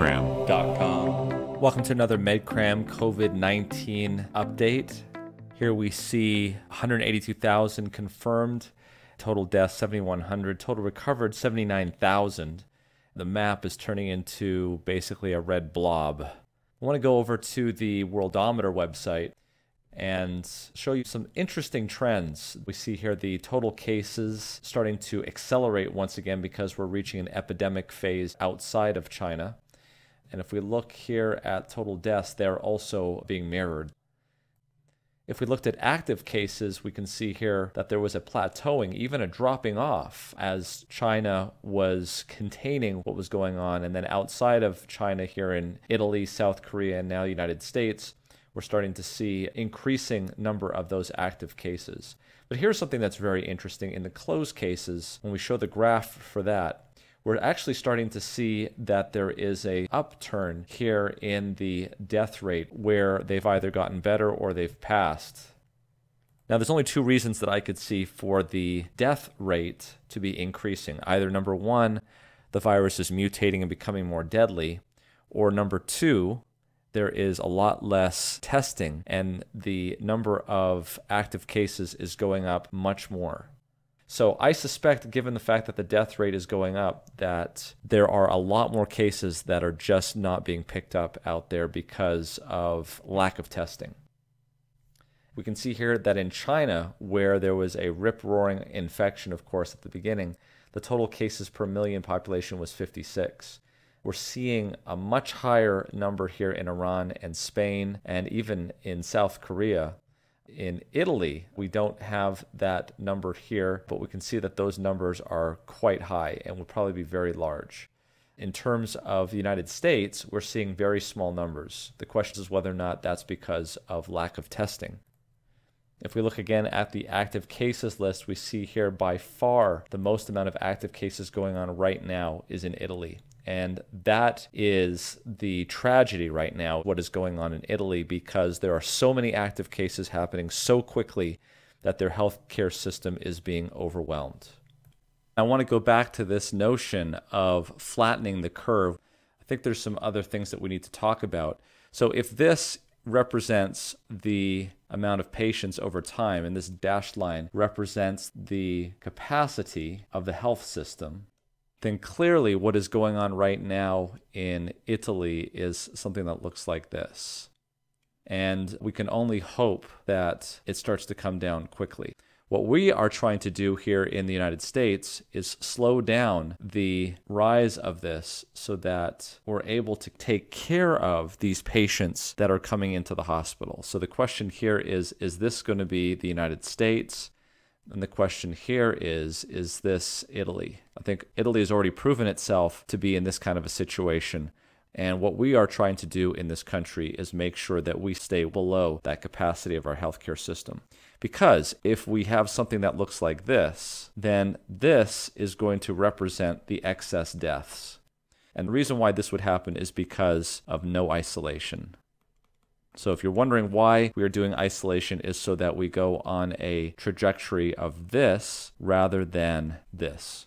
MedCram.com. Welcome to another MedCram COVID-19 update. Here we see 182,000 confirmed, total deaths 7,100, total recovered 79,000. The map is turning into basically a red blob. I want to go over to the Worldometer website and show you some interesting trends. We see here the total cases starting to accelerate once again because we're reaching an epidemic phase outside of China. And if we look here at total deaths, they're also being mirrored. If we looked at active cases, we can see here that there was a plateauing, even a dropping off, as China was containing what was going on. And then outside of China, here in Italy, South Korea, and now United States, we're starting to see increasing number of those active cases. But here's something that's very interesting. In the closed cases, when we show the graph for that, we're actually starting to see that there is an upturn here in the death rate where they've either gotten better or they've passed. Now, there's only two reasons that I could see for the death rate to be increasing. Either number one, the virus is mutating and becoming more deadly, or number two, there is a lot less testing and the number of active cases is going up much more. So I suspect, given the fact that the death rate is going up, that there are a lot more cases that are just not being picked up out there because of lack of testing. We can see here that in China, where there was a rip-roaring infection, of course, at the beginning, the total cases per million population was 56. We're seeing a much higher number here in Iran and Spain and even in South Korea. In Italy, we don't have that number here, but we can see that those numbers are quite high and will probably be very large. In terms of the United States, we're seeing very small numbers. The question is whether or not that's because of lack of testing. If we look again at the active cases list, we see here by far the most amount of active cases going on right now is in Italy. And that is the tragedy right now, what is going on in Italy, because there are so many active cases happening so quickly that their healthcare system is being overwhelmed. I want to go back to this notion of flattening the curve. I think there's some other things that we need to talk about. So if this represents the amount of patients over time, and this dashed line represents the capacity of the health system, then clearly what is going on right now in Italy is something that looks like this. And we can only hope that it starts to come down quickly. What we are trying to do here in the United States is slow down the rise of this so that we're able to take care of these patients that are coming into the hospital. So the question here is this going to be the United States? And the question here is this Italy? I think Italy has already proven itself to be in this kind of a situation. And what we are trying to do in this country is make sure that we stay below that capacity of our healthcare system. Because if we have something that looks like this, then this is going to represent the excess deaths. And the reason why this would happen is because of no isolation. So if you're wondering why we are doing isolation, is so that we go on a trajectory of this rather than this.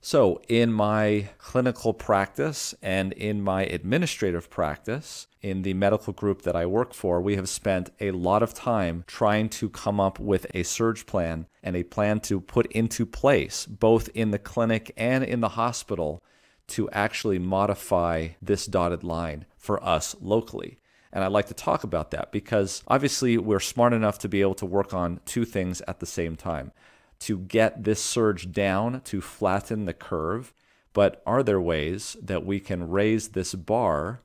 So in my clinical practice and in my administrative practice, in the medical group that I work for, we have spent a lot of time trying to come up with a surge plan and a plan to put into place, both in the clinic and in the hospital, to actually modify this dotted line for us locally. And I'd like to talk about that because obviously we're smart enough to be able to work on two things at the same time, to get this surge down, to flatten the curve. But are there ways that we can raise this bar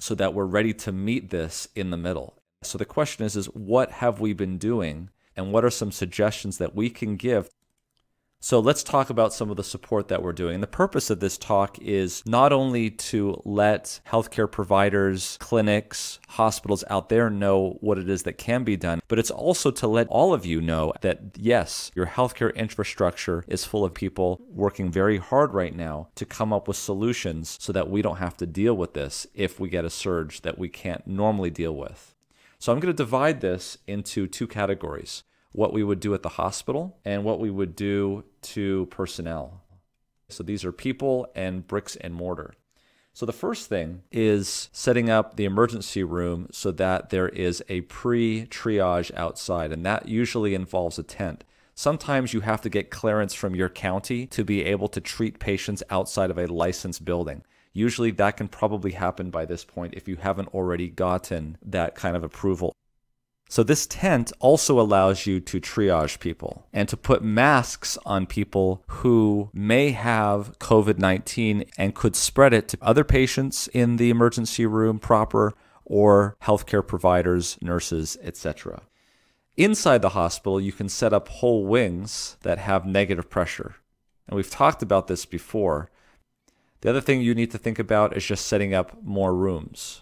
so that we're ready to meet this in the middle? So the question is what have we been doing and what are some suggestions that we can give? So let's talk about some of the support that we're doing. And the purpose of this talk is not only to let healthcare providers, clinics, hospitals out there know what it is that can be done, but it's also to let all of you know that, yes, your healthcare infrastructure is full of people working very hard right now to come up with solutions so that we don't have to deal with this if we get a surge that we can't normally deal with. So I'm going to divide this into two categories: what we would do at the hospital and what we would do to personnel. So these are people and bricks and mortar. So the first thing is setting up the emergency room so that there is a pre-triage outside, and that usually involves a tent. Sometimes you have to get clearance from your county to be able to treat patients outside of a licensed building. Usually that can probably happen by this point if you haven't already gotten that kind of approval. So this tent also allows you to triage people and to put masks on people who may have COVID-19 and could spread it to other patients in the emergency room proper or healthcare providers, nurses, etc. Inside the hospital, you can set up whole wings that have negative pressure. And we've talked about this before. The other thing you need to think about is just setting up more rooms.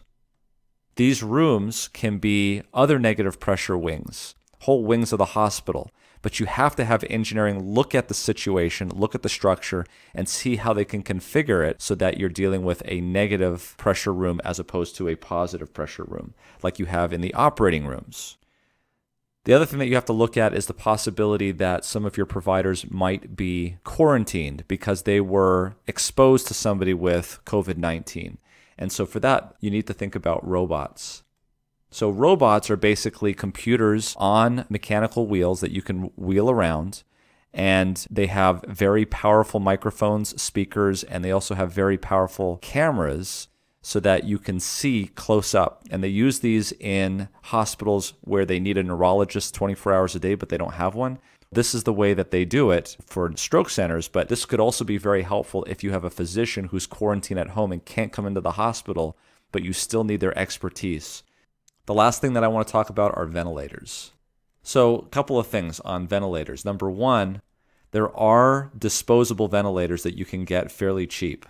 These rooms can be other negative pressure wings, whole wings of the hospital, but you have to have engineering look at the situation, look at the structure, and see how they can configure it so that you're dealing with a negative pressure room as opposed to a positive pressure room, like you have in the operating rooms. The other thing that you have to look at is the possibility that some of your providers might be quarantined because they were exposed to somebody with COVID-19. And so for that, you need to think about robots. So robots are basically computers on mechanical wheels that you can wheel around, and they have very powerful microphones, speakers, and they also have very powerful cameras so that you can see close up. And they use these in hospitals where they need a neurologist 24 hours a day, but they don't have one. This is the way that they do it for stroke centers, but this could also be very helpful if you have a physician who's quarantined at home and can't come into the hospital, but you still need their expertise. The last thing that I want to talk about are ventilators. So a couple of things on ventilators. Number one, there are disposable ventilators that you can get fairly cheap.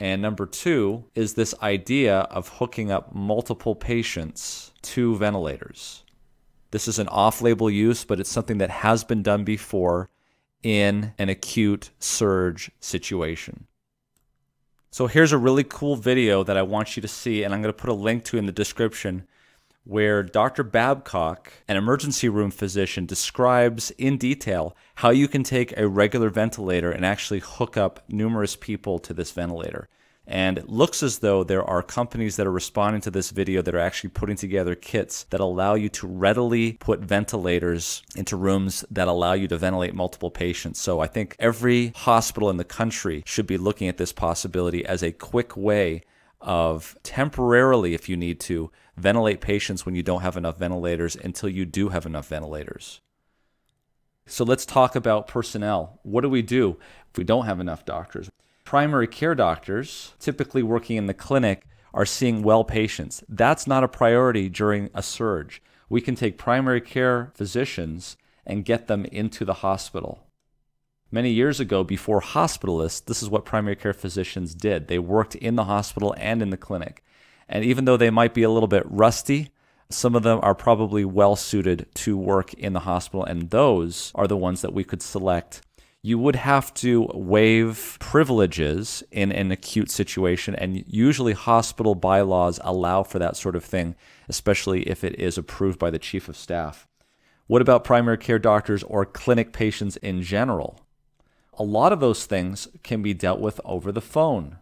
And number two is this idea of hooking up multiple patients to ventilators. This is an off-label use, but it's something that has been done before in an acute surge situation. So here's a really cool video that I want you to see, and I'm going to put a link to in the description, where Dr. Babcock, an emergency room physician, describes in detail how you can take a regular ventilator and actually hook up numerous people to this ventilator. And it looks as though there are companies that are responding to this video that are actually putting together kits that allow you to readily put ventilators into rooms that allow you to ventilate multiple patients. So I think every hospital in the country should be looking at this possibility as a quick way of temporarily, if you need to, ventilate patients when you don't have enough ventilators until you do have enough ventilators. So let's talk about personnel. What do if we don't have enough doctors? Primary care doctors, typically working in the clinic, are seeing well patients. That's not a priority during a surge. We can take primary care physicians and get them into the hospital. Many years ago, before hospitalists, this is what primary care physicians did. They worked in the hospital and in the clinic. And even though they might be a little bit rusty, some of them are probably well suited to work in the hospital, and those are the ones that we could select. You would have to waive privileges in an acute situation, and usually hospital bylaws allow for that sort of thing, especially if it is approved by the chief of staff. What about primary care doctors or clinic patients in general? A lot of those things can be dealt with over the phone.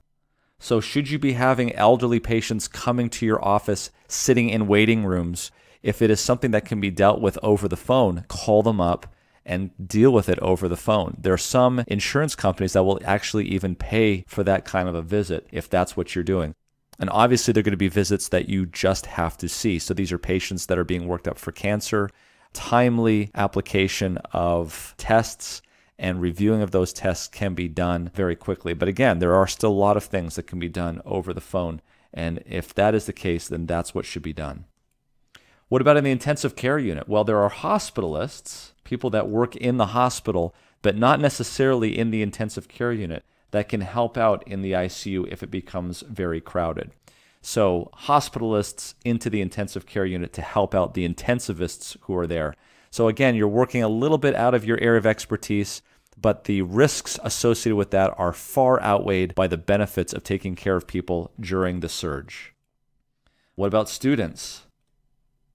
So should you be having elderly patients coming to your office, sitting in waiting rooms? If it is something that can be dealt with over the phone, call them up and deal with it over the phone. There are some insurance companies that will actually even pay for that kind of a visit if that's what you're doing. And obviously they're going to be visits that you just have to see. So these are patients that are being worked up for cancer, timely application of tests and reviewing of those tests can be done very quickly. But again, there are still a lot of things that can be done over the phone. And if that is the case, then that's what should be done. What about in the intensive care unit? Well, there are hospitalists, people that work in the hospital, but not necessarily in the intensive care unit, that can help out in the ICU if it becomes very crowded. So hospitalists into the intensive care unit to help out the intensivists who are there. So again, you're working a little bit out of your area of expertise, but the risks associated with that are far outweighed by the benefits of taking care of people during the surge. What about students?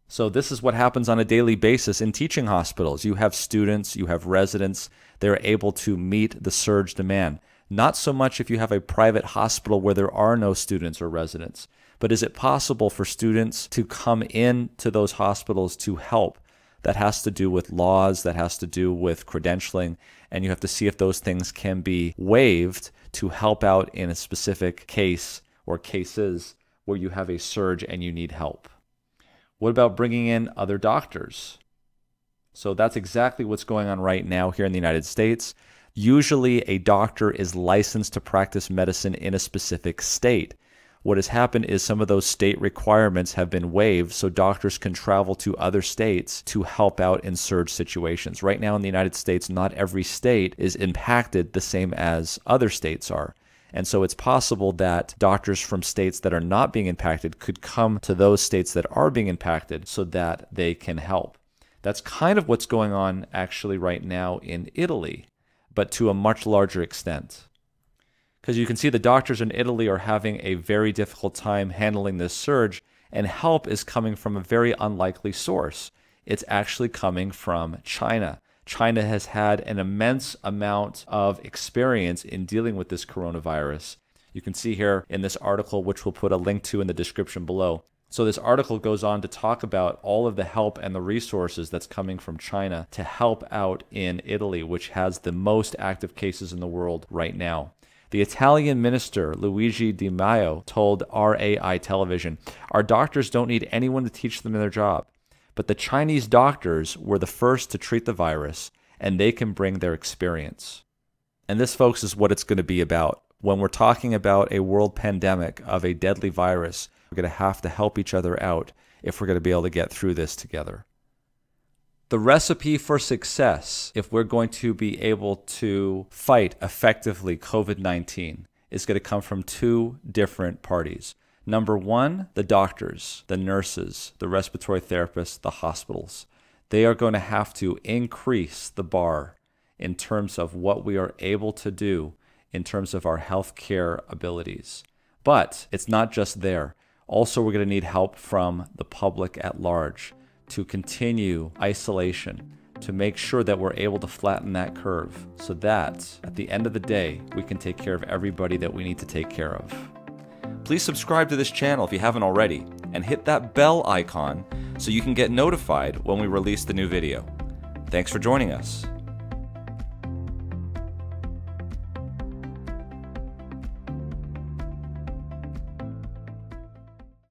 So this is what happens on a daily basis in teaching hospitals. You have students, you have residents, they're able to meet the surge demand. Not so much if you have a private hospital where there are no students or residents, but is it possible for students to come in to those hospitals to help? That has to do with laws, that has to do with credentialing, and you have to see if those things can be waived to help out in a specific case or cases where you have a surge and you need help. What about bringing in other doctors? So that's exactly what's going on right now here in the United States. Usually a doctor is licensed to practice medicine in a specific state. What has happened is some of those state requirements have been waived so doctors can travel to other states to help out in surge situations. Right now in the United States, not every state is impacted the same as other states are. And so it's possible that doctors from states that are not being impacted could come to those states that are being impacted so that they can help. That's kind of what's going on actually right now in Italy, but to a much larger extent. Because you can see the doctors in Italy are having a very difficult time handling this surge, and help is coming from a very unlikely source. It's actually coming from China. China has had an immense amount of experience in dealing with this coronavirus. You can see here in this article, which we'll put a link to in the description below. So this article goes on to talk about all of the help and the resources that's coming from China to help out in Italy, which has the most active cases in the world right now. The Italian minister, Luigi Di Maio, told RAI Television, "Our doctors don't need anyone to teach them their job, but the Chinese doctors were the first to treat the virus, and they can bring their experience." And this, folks, is what it's going to be about. When we're talking about a world pandemic of a deadly virus, we're going to help each other out if we're going to be able to get through this together. The recipe for success, if we're going to be able to fight effectively COVID-19, is going to come from two different parties. Number one, the doctors, the nurses, the respiratory therapists, the hospitals. They are going to have to increase the bar in terms of what we are able to do in terms of our healthcare abilities. But it's not just there. Also, we're going to need help from the public at large to continue isolation, to make sure that we're able to flatten that curve so that at the end of the day, we can take care of everybody that we need to take care of. Please subscribe to this channel if you haven't already and hit that bell icon so you can get notified when we release the new video. Thanks for joining us.